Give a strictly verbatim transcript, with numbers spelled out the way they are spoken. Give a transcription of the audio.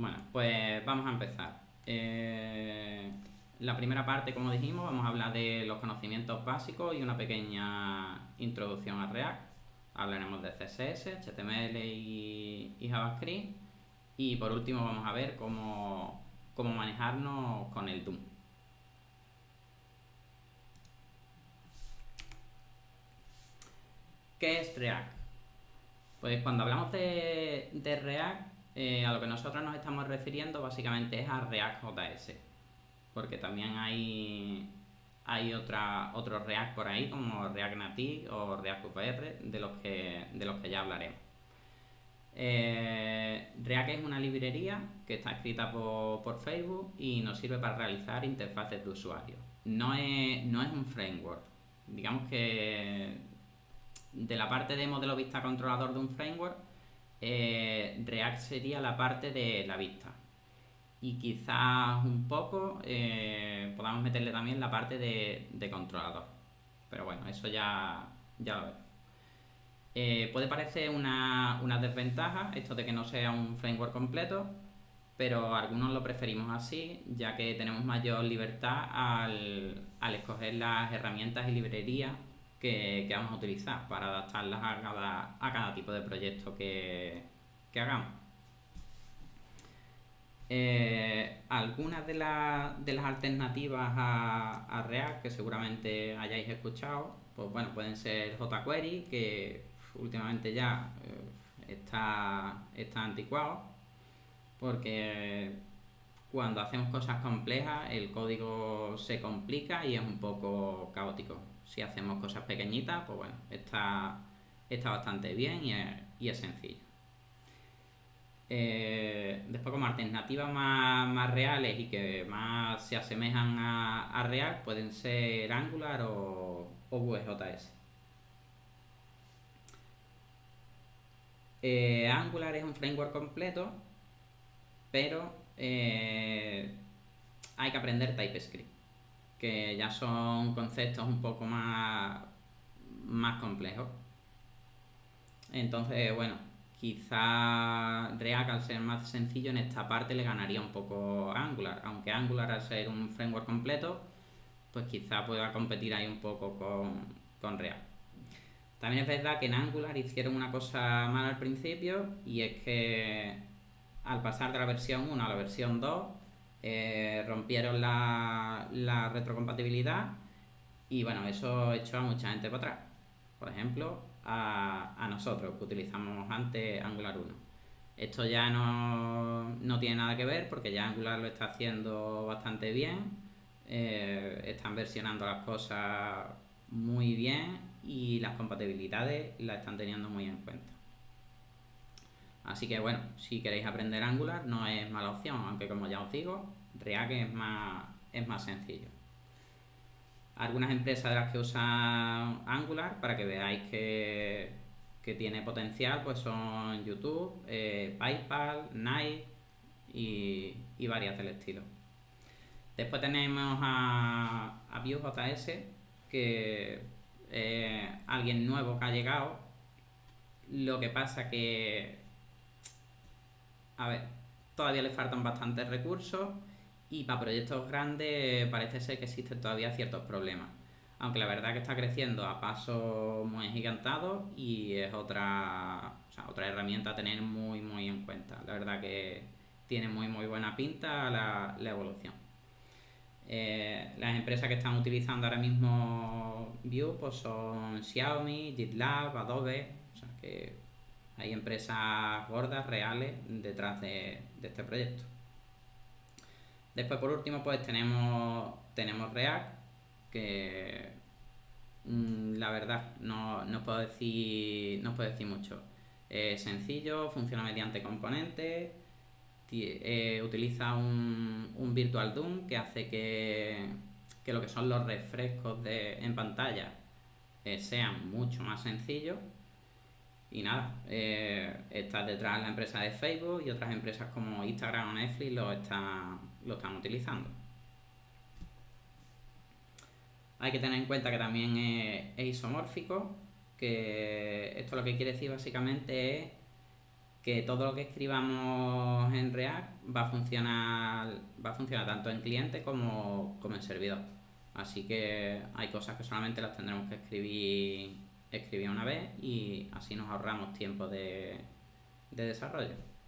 Bueno, pues vamos a empezar. Eh, la primera parte, como dijimos, vamos a hablar de los conocimientos básicos y una pequeña introducción a React. Hablaremos de C S S, H T M L y, y JavaScript. Y por último vamos a ver cómo, cómo manejarnos con el D O M. ¿Qué es React? Pues cuando hablamos de, de React, eh, a lo que nosotros nos estamos refiriendo básicamente es a React J S. Porque también hay, hay otra, otro React por ahí, como React Native o React V R, de los que, de los que ya hablaremos. Eh, React es una librería que está escrita por, por Facebook y nos sirve para realizar interfaces de usuario. No es, no es un framework. Digamos que de la parte de modelo vista controlador de un framework, eh, React sería la parte de la vista. Y quizás un poco eh, podamos meterle también la parte de, de controlador. Pero bueno, eso ya, ya lo vemos. Eh, puede parecer una, una desventaja esto de que no sea un framework completo, pero algunos lo preferimos así, ya que tenemos mayor libertad al, al escoger las herramientas y librerías que, que vamos a utilizar para adaptarlas a cada, a cada tipo de proyecto que, que hagamos. Eh, algunas de, la, de las alternativas a, a React que seguramente hayáis escuchado, pues bueno, pueden ser jQuery, que últimamente ya está, está anticuado, porque cuando hacemos cosas complejas el código se complica y es un poco caótico. Si hacemos cosas pequeñitas, pues bueno, está, está bastante bien y es, y es sencillo. Eh, después, como alternativas más, más reales y que más se asemejan a, a React, pueden ser Angular o, o Vue J S. Eh, Angular es un framework completo, pero eh, hay que aprender TypeScript, que ya son conceptos un poco más, más complejos. Entonces, bueno, quizá React, al ser más sencillo en esta parte, le ganaría un poco a Angular, aunque Angular, al ser un framework completo, pues quizá pueda competir ahí un poco con, con React. También es verdad que en Angular hicieron una cosa mal al principio, y es que al pasar de la versión uno a la versión dos eh, rompieron la, la retrocompatibilidad, y bueno, eso echó a mucha gente para atrás. Por ejemplo, a, a nosotros, que utilizamos antes Angular uno. Esto ya no, no tiene nada que ver, porque ya Angular lo está haciendo bastante bien. Eh, están versionando las cosas muy bien y las compatibilidades las están teniendo muy en cuenta. Así que bueno, si queréis aprender Angular no es mala opción, aunque como ya os digo, React es más, es más sencillo. Algunas empresas de las que usan Angular, para que veáis que, que tiene potencial, pues son YouTube, eh, PayPal, Nike y, y varias del estilo. Después tenemos a, a Vue J S, que eh, alguien nuevo que ha llegado. Lo que pasa que, a ver, todavía le faltan bastantes recursos y para proyectos grandes parece ser que existen todavía ciertos problemas. Aunque la verdad que está creciendo a pasos muy agigantados y es otra, o sea, otra herramienta a tener muy muy en cuenta. La verdad que tiene muy muy buena pinta la, la evolución. Eh, las empresas que están utilizando ahora mismo Vue pues son Xiaomi, GitLab, Adobe, o sea que hay empresas gordas, reales, detrás de, de este proyecto. Después, por último, pues tenemos, tenemos React, que mmm, la verdad no, no, os puedo decir, no os puedo decir mucho. Es sencillo, funciona mediante componentes. Eh, utiliza un, un Virtual D O M que hace que, que lo que son los refrescos de, en pantalla eh, sean mucho más sencillos. Y nada, eh, está detrás la empresa de Facebook y otras empresas como Instagram o Netflix lo están, lo están utilizando. Hay que tener en cuenta que también es, es isomórfico, que esto lo que quiere decir básicamente es que todo lo que escribamos en React va a funcionar, va a funcionar tanto en cliente como, como en servidor. Así que hay cosas que solamente las tendremos que escribir, escribir una vez y así nos ahorramos tiempo de, de desarrollo.